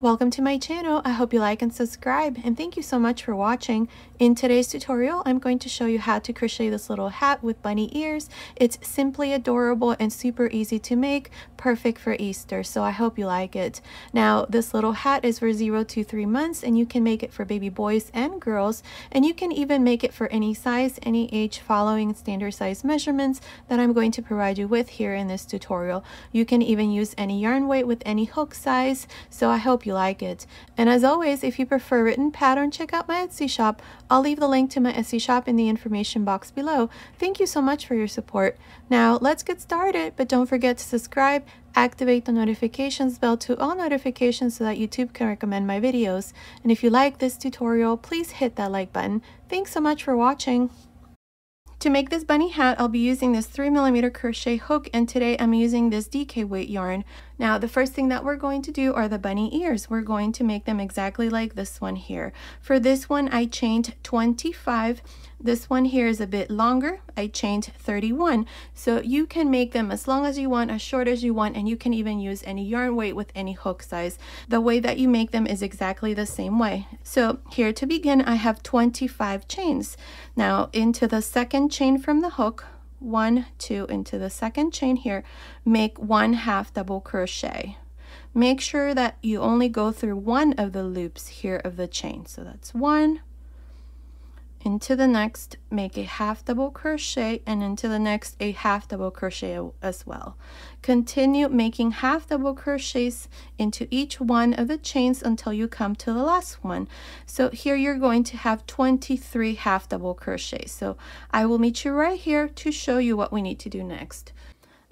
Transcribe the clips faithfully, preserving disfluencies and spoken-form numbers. Welcome to my channel. I hope you like and subscribe, and thank you so much for watching. In today's tutorial, I'm going to show you how to crochet this little hat with bunny ears. It's simply adorable and super easy to make, perfect for Easter, so I hope you like it. Now, this little hat is for zero to three months, and you can make it for baby boys and girls, and you can even make it for any size, any age, following standard size measurements that I'm going to provide you with here in this tutorial. You can even use any yarn weight with any hook size, so I hope you you like it. And as always, if you prefer written pattern, check out my Etsy shop. I'll leave the link to my Etsy shop in the information box below. Thank you so much for your support. Now let's get started, but don't forget to subscribe, activate the notifications bell to all notifications so that YouTube can recommend my videos. And if you like this tutorial, please hit that like button. Thanks so much for watching. To make this bunny hat, I'll be using this three millimeter crochet hook, and today I'm using this D K weight yarn. Now, the first thing that we're going to do are the bunny ears. We're going to make them exactly like this one here. For this one, I chained twenty-five. This one here is a bit longer. I chained thirty-one. So you can make them as long as you want, as short as you want, and you can even use any yarn weight with any hook size. The way that you make them is exactly the same way. So here to begin, I have twenty-five chains. Now, into the second chain from the hook, one, two, into the second chain here, make one half double crochet. Make sure that you only go through one of the loops here of the chain. So that's one. Into the next, make a half double crochet, and into the next a half double crochet as well. Continue making half double crochets into each one of the chains until you come to the last one. So here you're going to have twenty-three half double crochets. So I will meet you right here to show you what we need to do next.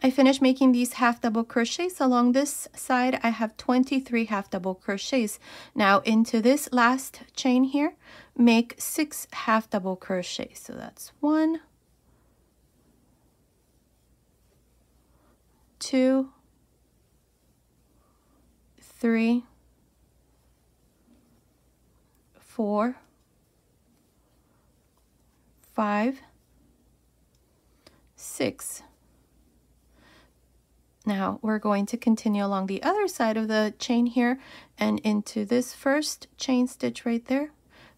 I finished making these half double crochets. Along this side, I have twenty-three half double crochets. Now into this last chain here, make six half double crochets. So that's one, two, three, four, five, six. Now we're going to continue along the other side of the chain here, and into this first chain stitch right there,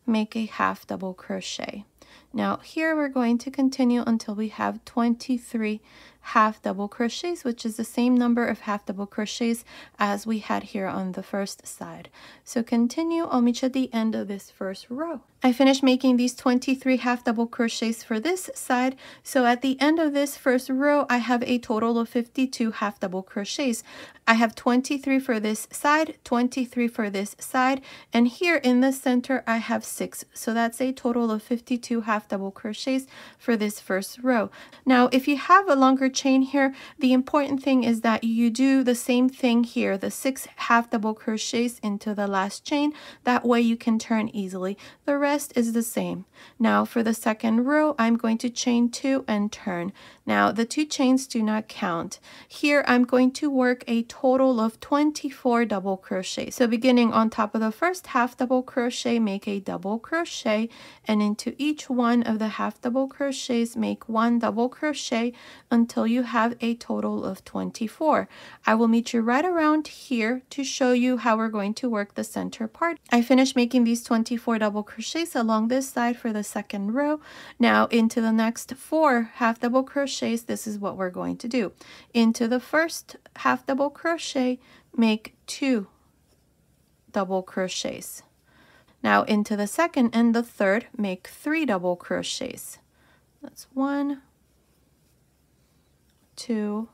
make a half double crochet. Now here we're going to continue until we have twenty-three half double crochets, which is the same number of half double crochets as we had here on the first side. So continue, I'll meet you at the end of this first row. I finished making these twenty-three half double crochets for this side, so at the end of this first row, I have a total of fifty-two half double crochets. I have twenty-three for this side, twenty-three for this side, and here in the center, I have six. So that's a total of fifty-two half double crochets for this first row. Now, if you have a longer chain here, the important thing is that you do the same thing here, the six half double crochets into the last chain. That way you can turn easily. The rest is the same. Now for the second row, I'm going to chain two and turn. Now the two chains do not count. Here I'm going to work a total of twenty-four double crochets. So beginning on top of the first half double crochet, make a double crochet, and into each one of the half double crochets, make one double crochet until you have a total of twenty-four. I will meet you right around here to show you how we're going to work the center part. I finished making these twenty-four double crochets along this side for the second row. Now into the next four half double crochets, this is what we're going to do. Into the first half double crochet, make two double crochets. Now into the second and the third, make three double crochets. That's one, two,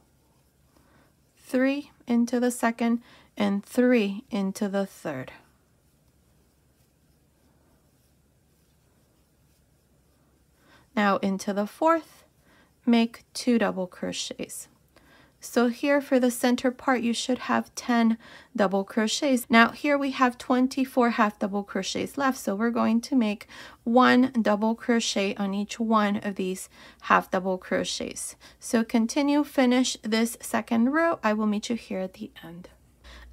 three into the second, and three into the third. Now into the fourth, make two double crochets. So here for the center part, you should have ten double crochets. Now here we have twenty-four half double crochets left, so we're going to make one double crochet on each one of these half double crochets. So continue, finish this second row. I will meet you here at the end.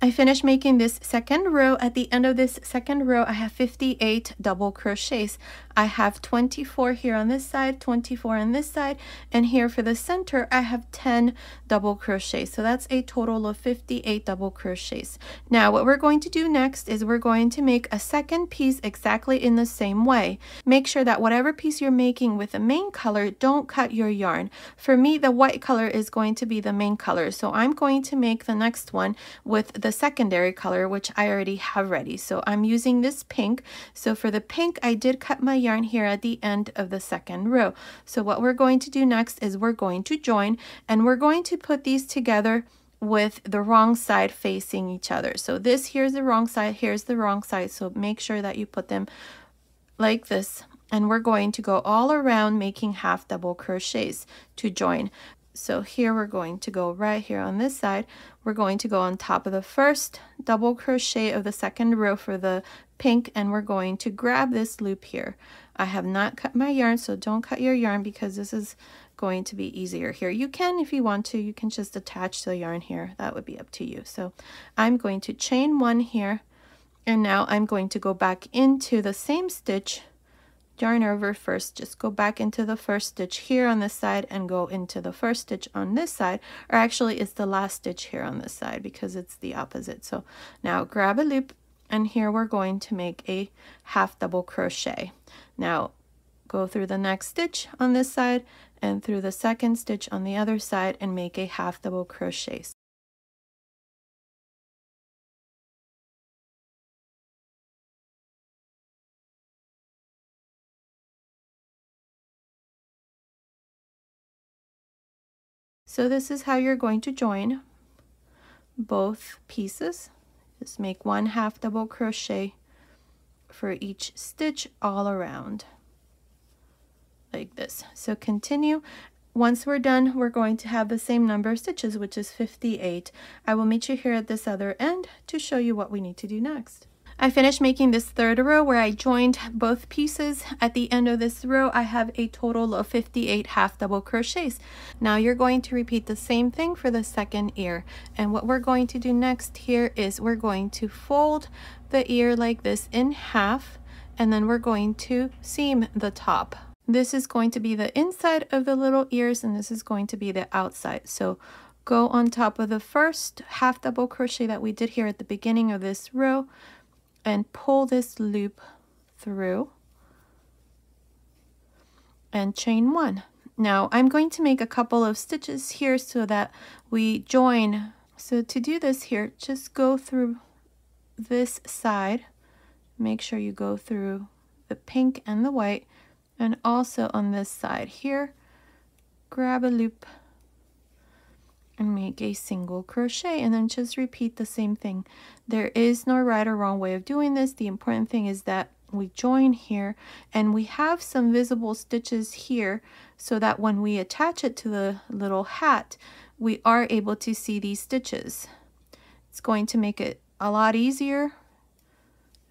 I finished making this second row. At the end of this second row, I have fifty-eight double crochets. I have twenty-four here on this side, twenty-four on this side, and here for the center, I have ten double crochets. So that's a total of fifty-eight double crochets. Now, what we're going to do next is we're going to make a second piece exactly in the same way. Make sure that whatever piece you're making with the main color, don't cut your yarn. For me, the white color is going to be the main color. So I'm going to make the next one with the secondary color, which I already have ready. So I'm using this pink. So for the pink, I did cut my yarn here at the end of the second row. So what we're going to do next is we're going to join, and we're going to put these together with the wrong side facing each other. So this, here's the wrong side, here's the wrong side. So make sure that you put them like this, and we're going to go all around making half double crochets to join. So here we're going to go right here on this side. We're going to go on top of the first double crochet of the second row for the pink, and we're going to grab this loop here. I have not cut my yarn, so don't cut your yarn because this is going to be easier here. You can, if you want to, you can just attach the yarn here. That would be up to you. So I'm going to chain one here, and now I'm going to go back into the same stitch, yarn over first, just go back into the first stitch here on this side and go into the first stitch on this side, or actually it's the last stitch here on this side because it's the opposite. So now grab a loop, and here we're going to make a half double crochet. Now go through the next stitch on this side and through the second stitch on the other side and make a half double crochet. So this is how you're going to join both pieces. Just make one half double crochet for each stitch all around like this. So continue. Once we're done, we're going to have the same number of stitches, which is fifty-eight. I will meet you here at this other end to show you what we need to do next. I finished making this third row where I joined both pieces. At the end of this row, I have a total of fifty-eight half double crochets. Now you're going to repeat the same thing for the second ear. And what we're going to do next here is we're going to fold the ear like this in half, and then we're going to seam the top. This is going to be the inside of the little ears, and this is going to be the outside. So go on top of the first half double crochet that we did here at the beginning of this row, and pull this loop through and chain one. Now I'm going to make a couple of stitches here so that we join. So to do this here, just go through this side, make sure you go through the pink and the white, and also on this side here, grab a loop and make a single crochet, and then just repeat the same thing. There is no right or wrong way of doing this. The important thing is that we join here, and we have some visible stitches here so that when we attach it to the little hat, we are able to see these stitches. It's going to make it a lot easier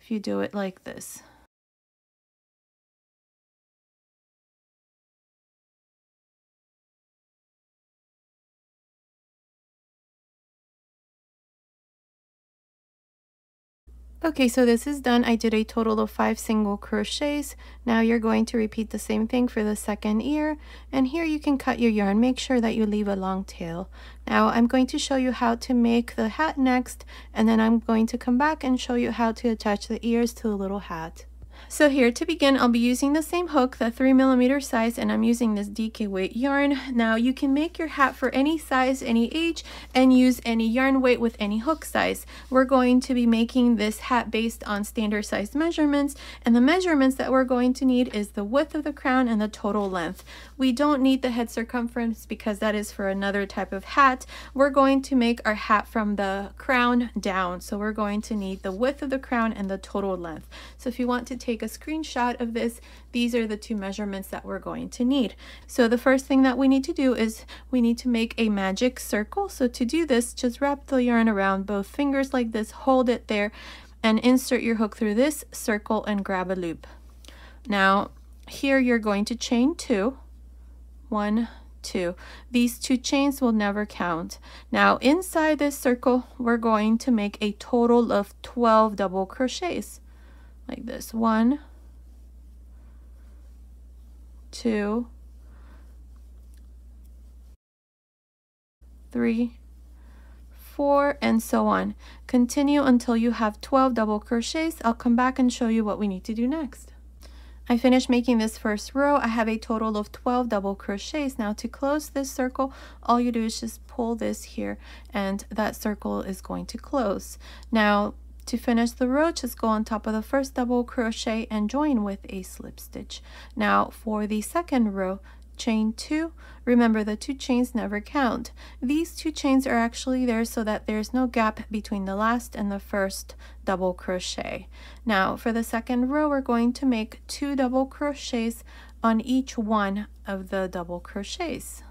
if you do it like this. Okay, so this is done. I did a total of five single crochets. Now you're going to repeat the same thing for the second ear, and here you can cut your yarn. Make sure that you leave a long tail. Now I'm going to show you how to make the hat next, and then I'm going to come back and show you how to attach the ears to the little hat. So here to begin, I'll be using the same hook, the three millimeter size, and I'm using this D K weight yarn. Now you can make your hat for any size, any age, and use any yarn weight with any hook size. We're going to be making this hat based on standard size measurements, and the measurements that we're going to need is the width of the crown and the total length. We don't need the head circumference because that is for another type of hat. We're going to make our hat from the crown down, so we're going to need the width of the crown and the total length. So if you want to take a screenshot of this, these are the two measurements that we're going to need. So the first thing that we need to do is we need to make a magic circle. So to do this, just wrap the yarn around both fingers like this, hold it there, and insert your hook through this circle and grab a loop. Now here you're going to chain two, one, two. These two chains will never count. Now inside this circle, we're going to make a total of twelve double crochets like this. One, two, three, four, and so on. Continue until you have twelve double crochets. I'll come back and show you what we need to do next. I finished making this first row. I have a total of twelve double crochets. Now to close this circle, all you do is just pull this here and that circle is going to close. Now to finish the row, just go on top of the first double crochet and join with a slip stitch. Now for the second row, chain two. Remember, the two chains never count. These two chains are actually there so that there's no gap between the last and the first double crochet. Now for the second row, we're going to make two double crochets on each one of the double crochets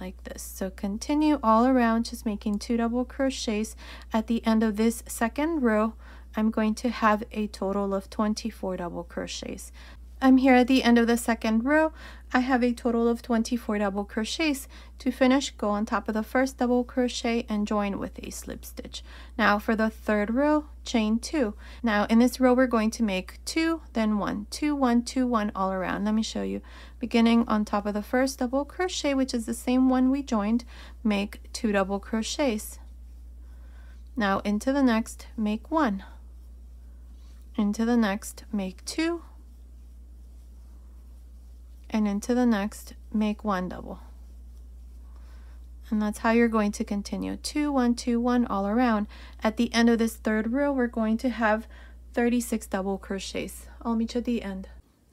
like this. So continue all around, just making two double crochets. At the end of this second row, I'm going to have a total of twenty-four double crochets. I'm here at the end of the second row. I have a total of twenty-four double crochets. To finish, go on top of the first double crochet and join with a slip stitch. Now for the third row, chain two. Now in this row, we're going to make two, then one, two, one, two, one all around. Let me show you. Beginning on top of the first double crochet, which is the same one we joined, make two double crochets. Now into the next, make one. Into the next, make two. And into the next, make one double. And that's how you're going to continue. Two, one, two, one all around. At the end of this third row, we're going to have thirty-six double crochets. I'll meet you at the end.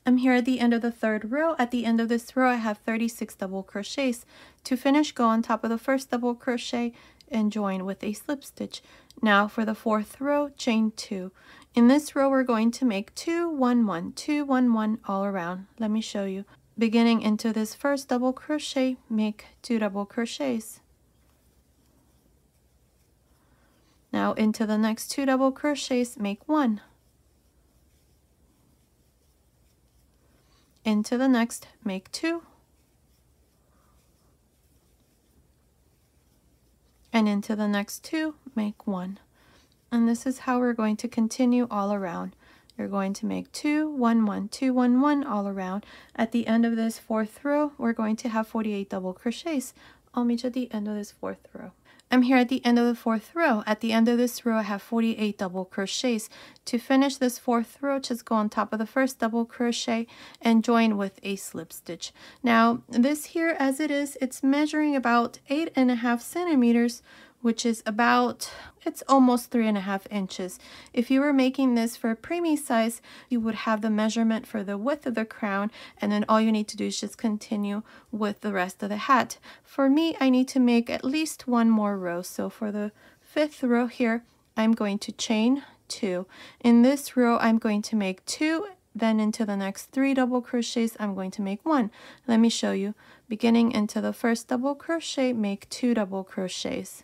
I'm here at the end of the third row. At the end of this row, I have thirty-six double crochets. To finish, go on top of the first double crochet and join with a slip stitch. Now for the fourth row, chain two. In this row, we're going to make two, one, one, two, one, one all around. Let me show you. Beginning into this first double crochet, make two double crochets. Now into the next two double crochets, make one. Into the next, make two. And into the next two, make one. And this is how we're going to continue all around. You're going to make two, one, one, two, one, one all around. At the end of this fourth row, we're going to have forty-eight double crochets. I'll meet you at the end of this fourth row. I'm here at the end of the fourth row. At the end of this row, I have forty-eight double crochets. To finish this fourth row, just go on top of the first double crochet and join with a slip stitch. Now this here, as it is, it's measuring about eight and a half centimeters, which is about, it's almost three and a half inches. If you were making this for a preemie size, you would have the measurement for the width of the crown, and then all you need to do is just continue with the rest of the hat. For me, I need to make at least one more row. So for the fifth row here, I'm going to chain two. In this row, I'm going to make two, then into the next three double crochets, I'm going to make one. Let me show you. Beginning into the first double crochet, make two double crochets.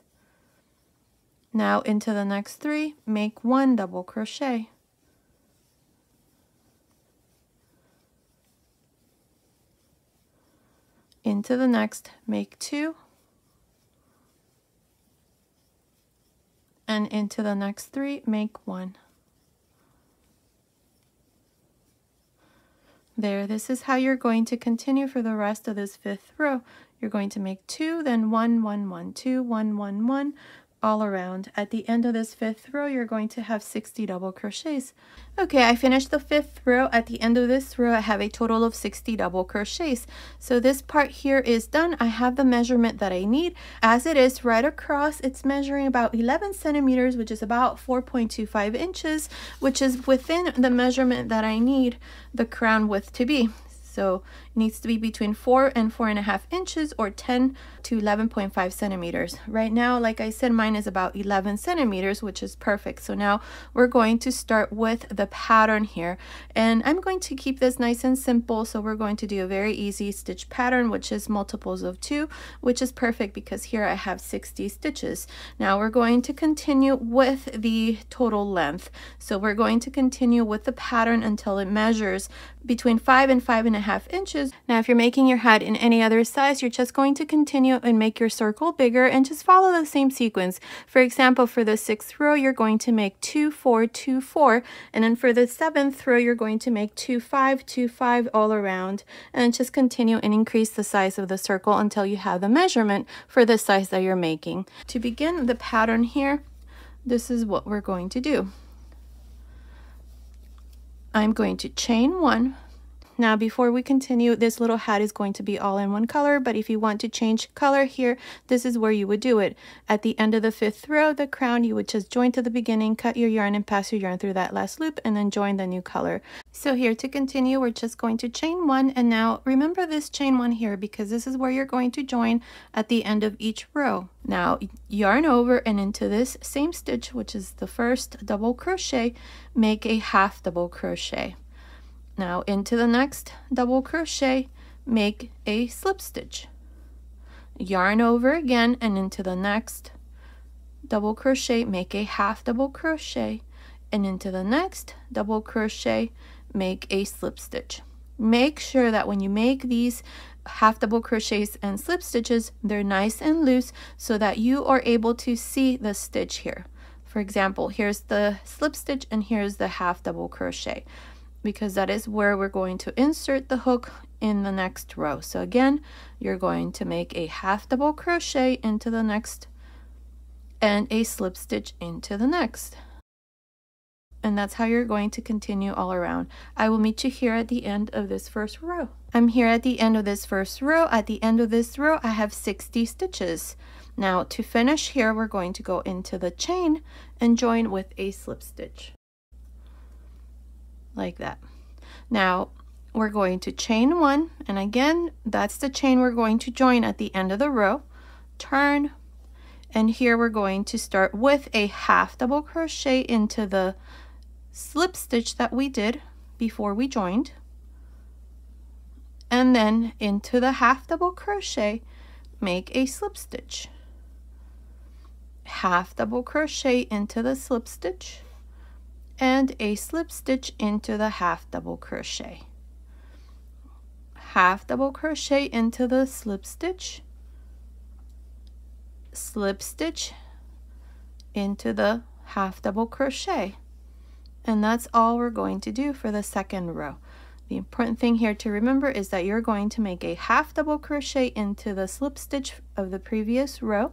Now into the next three, make one double crochet. Into the next, make two. And into the next three, make one. There, this is how you're going to continue for the rest of this fifth row. You're going to make two, then one, one, one, two, one, one, one, all around. At the end of this fifth row, you're going to have sixty double crochets. Okay, I finished the fifth row. At the end of this row, I have a total of sixty double crochets. So this part here is done. I have the measurement that I need. As it is, right across, it's measuring about eleven centimeters, which is about four point two five inches, which is within the measurement that I need the crown width to be. So it needs to be between four and four and a half inches, or ten to eleven point five centimeters. Right now, like I said, mine is about eleven centimeters, which is perfect. So now we're going to start with the pattern here, and I'm going to keep this nice and simple. So we're going to do a very easy stitch pattern, which is multiples of two, which is perfect because here I have sixty stitches. Now we're going to continue with the total length. So we're going to continue with the pattern until it measures between five and five and a half inches, inches. Now, if you're making your hat in any other size, you're just going to continue and make your circle bigger and just follow the same sequence. For example, for the sixth row, you're going to make two, four, two, four, and then for the seventh row, you're going to make two, five, two, five all around, and just continue and increase the size of the circle until you have the measurement for the size that you're making. To begin the pattern here, this is what we're going to do. I'm going to chain one. Now, before we continue, this little hat is going to be all in one color, but if you want to change color here, this is where you would do it. At the end of the fifth row, the crown, you would just join to the beginning, cut your yarn and pass your yarn through that last loop, and then join the new color. So here to continue, we're just going to chain one, and now remember this chain one here, because this is where you're going to join at the end of each row. Now yarn over and into this same stitch, which is the first double crochet, make a half double crochet. Now into the next double crochet, make a slip stitch, yarn over again, and into the next double crochet, make a half double crochet, and into the next double crochet, make a slip stitch. Make sure that when you make these half double crochets and slip stitches, they're nice and loose so that you are able to see the stitch here. For example, here's the slip stitch and here's the half double crochet, because that is where we're going to insert the hook in the next row. So again, you're going to make a half double crochet into the next and a slip stitch into the next. And that's how you're going to continue all around. I will meet you here at the end of this first row. I'm here at the end of this first row. At the end of this row, I have sixty stitches. Now to finish here, we're going to go into the chain and join with a slip stitch. Like that. Now we're going to chain one, and again, that's the chain we're going to join at the end of the row. Turn, and here we're going to start with a half double crochet into the slip stitch that we did before we joined, and then into the half double crochet, make a slip stitch, half double crochet into the slip stitch, and a slip stitch into the half double crochet, half double crochet into the slip stitch, slip stitch into the half double crochet. And that's all we're going to do for the second row. The important thing here to remember is that you're going to make a half double crochet into the slip stitch of the previous row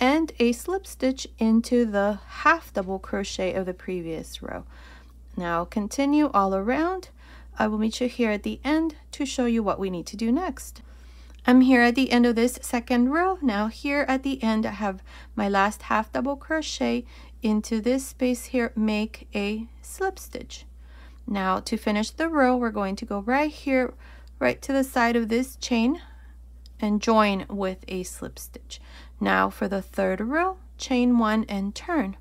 and a slip stitch into the half double crochet of the previous row. Now continue all around. I will meet you here at the end to show you what we need to do next. I'm here at the end of this second row. Now here at the end, I have my last half double crochet into this space here, make a slip stitch. Now to finish the row, we're going to go right here, right to the side of this chain, and join with a slip stitch. Now for the third row, chain one and turn.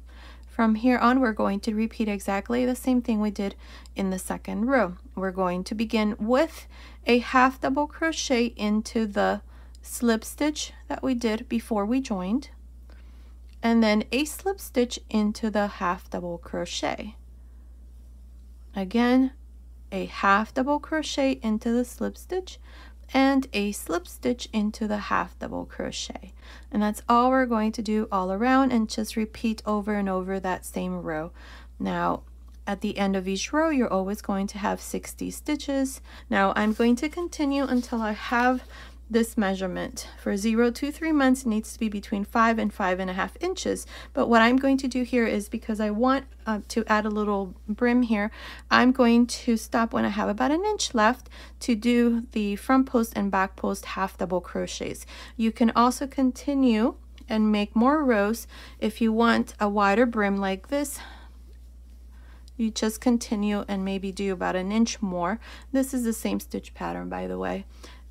From here on, we're going to repeat exactly the same thing we did in the second row. We're going to begin with a half double crochet into the slip stitch that we did before we joined, and then a slip stitch into the half double crochet. Again, a half double crochet into the slip stitch, and a slip stitch into the half double crochet. And that's all we're going to do all around, and just repeat over and over that same row. Now at the end of each row, you're always going to have sixty stitches. Now I'm going to continue until I have this measurement. For zero to three months, it needs to be between five and five and a half inches. But what I'm going to do here is, because I want uh, to add a little brim here, I'm going to stop when I have about an inch left to do the front post and back post half double crochets. You can also continue and make more rows if you want a wider brim like this. You just continue and maybe do about an inch more. This is the same stitch pattern, by the way.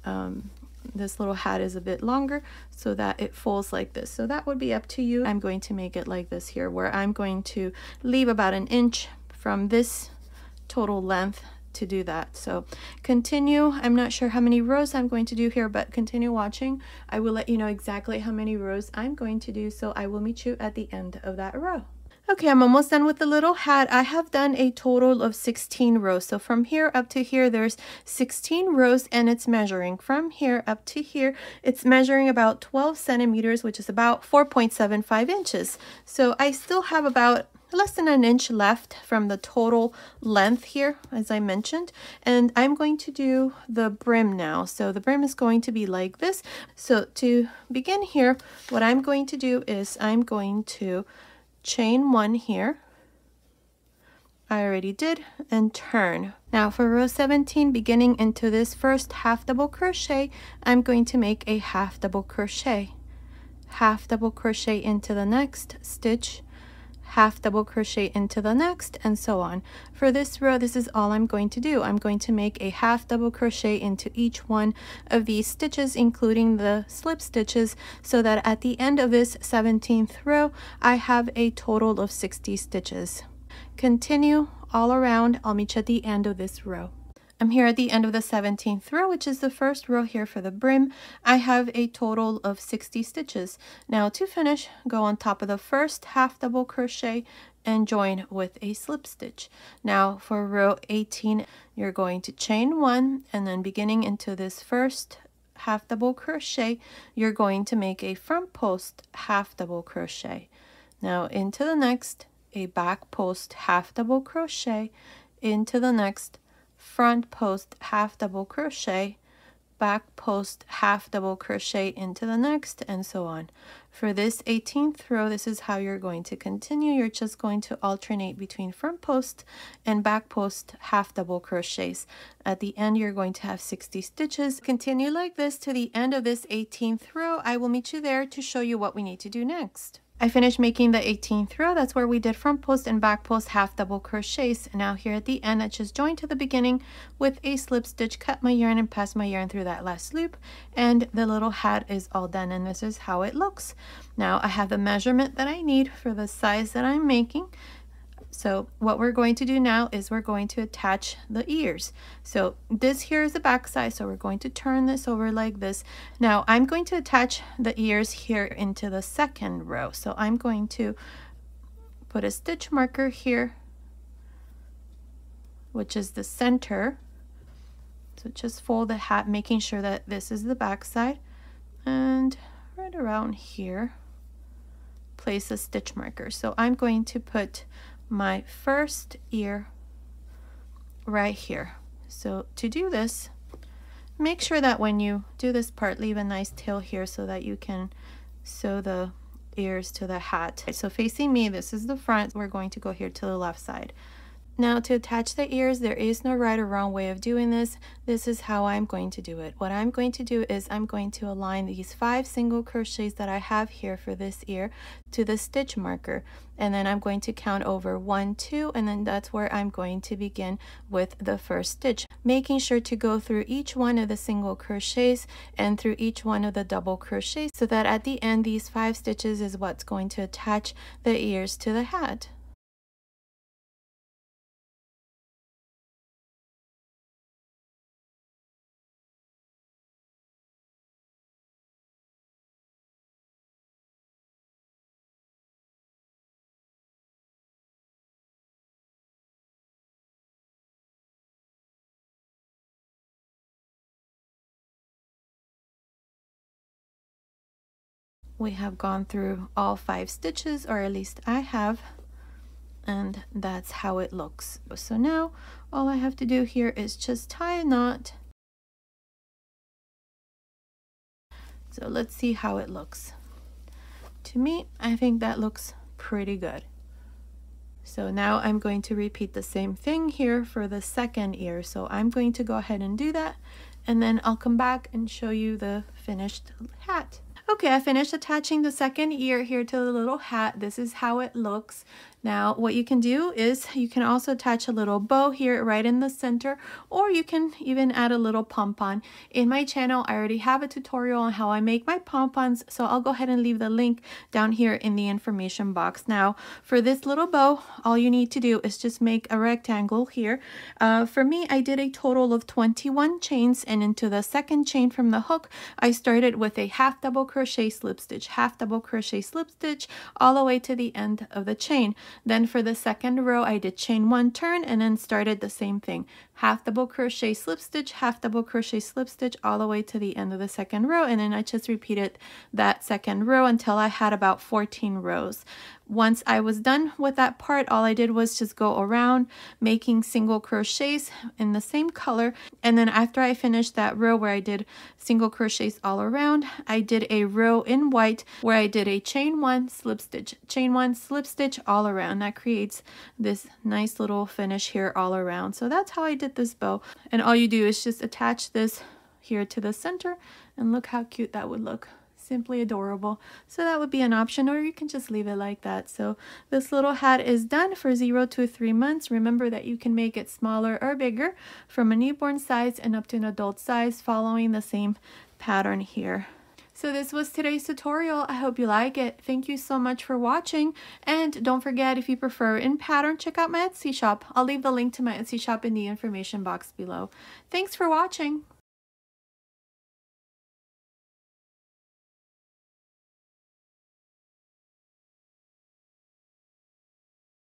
Um, this little hat is a bit longer so that it folds like this, so that would be up to you. I'm going to make it like this here, where I'm going to leave about an inch from this total length to do that. So continue. I'm not sure how many rows I'm going to do here, but continue watching. I will let you know exactly how many rows I'm going to do, so I will meet you at the end of that row. Okay, I'm almost done with the little hat. I have done a total of sixteen rows. So from here up to here, there's sixteen rows, and it's measuring from here up to here. It's measuring about twelve centimeters, which is about four point seven five inches. So I still have about less than an inch left from the total length here, as I mentioned, and I'm going to do the brim now. So the brim is going to be like this. So to begin here, what I'm going to do is I'm going to chain one here, I already did, and turn. Now for row seventeen, beginning into this first half double crochet, I'm going to make a half double crochet, half double crochet into the next stitch, half double crochet into the next, and so on. For this row, this is all I'm going to do. I'm going to make a half double crochet into each one of these stitches, including the slip stitches, so that at the end of this seventeenth row, I have a total of sixty stitches. Continue all around. I'll meet you at the end of this row. I'm here at the end of the seventeenth row, which is the first row here for the brim. I have a total of sixty stitches. Now to finish, go on top of the first half double crochet and join with a slip stitch. Now for row eighteen, you're going to chain one, and then beginning into this first half double crochet, you're going to make a front post half double crochet. Now into the next, a back post half double crochet, into the next, front post half double crochet, back post half double crochet into the next, and so on. For this eighteenth row, this is how you're going to continue. You're just going to alternate between front post and back post half double crochets. At the end, you're going to have sixty stitches. Continue like this to the end of this eighteenth row. I will meet you there to show you what we need to do next. I finished making the eighteenth row. That's where we did front post and back post half double crochets. Now here at the end, I just joined to the beginning with a slip stitch, cut my yarn and pass my yarn through that last loop, and the little hat is all done, and this is how it looks. Now I have the measurement that I need for the size that I'm making. So what we're going to do now is we're going to attach the ears. So this here is the back side, so we're going to turn this over like this. Now I'm going to attach the ears here into the second row. So I'm going to put a stitch marker here, which is the center. So just fold the hat, making sure that this is the back side, and right around here, place a stitch marker. So I'm going to put my first ear right here. So to do this, make sure that when you do this part, leave a nice tail here so that you can sew the ears to the hat. So facing me, this is the front. We're going to go here to the left side. Now to attach the ears, there is no right or wrong way of doing this. This is how I'm going to do it. What I'm going to do is I'm going to align these five single crochets that I have here for this ear to the stitch marker. And then I'm going to count over one, two, and then that's where I'm going to begin with the first stitch, making sure to go through each one of the single crochets and through each one of the double crochets so that at the end, these five stitches is what's going to attach the ears to the hat. We have gone through all five stitches, or at least I have, and that's how it looks. So now all I have to do here is just tie a knot. So let's see how it looks. To me, I think that looks pretty good. So now I'm going to repeat the same thing here for the second ear. So I'm going to go ahead and do that, and then I'll come back and show you the finished hat. Okay, I finished attaching the second ear here to the little hat. This is how it looks. Now, what you can do is you can also attach a little bow here right in the center, or you can even add a little pom-pom. In my channel, I already have a tutorial on how I make my pom-poms, so I'll go ahead and leave the link down here in the information box. Now, for this little bow, all you need to do is just make a rectangle here. Uh, for me, I did a total of twenty-one chains, and into the second chain from the hook, I started with a half double crochet, slip stitch, half double crochet, slip stitch, all the way to the end of the chain. Then for the second row, I did chain one, turn, and then started the same thing, half double crochet, slip stitch, half double crochet, slip stitch, all the way to the end of the second row. And then I just repeated that second row until I had about fourteen rows. Once I was done with that part, all I did was just go around making single crochets in the same color. And then after I finished that row where I did single crochets all around, I did a row in white where I did a chain one, slip stitch, chain one, slip stitch all around. That creates this nice little finish here all around. So that's how I did this bow. And all you do is just attach this here to the center, and look how cute that would look. Simply adorable. So that would be an option, or you can just leave it like that. So this little hat is done for zero to three months. Remember that you can make it smaller or bigger from a newborn size and up to an adult size, following the same pattern here. So this was today's tutorial. I hope you like it. Thank you so much for watching. And don't forget, if you prefer in pattern, check out my Etsy shop. I'll leave the link to my Etsy shop in the information box below. Thanks for watching.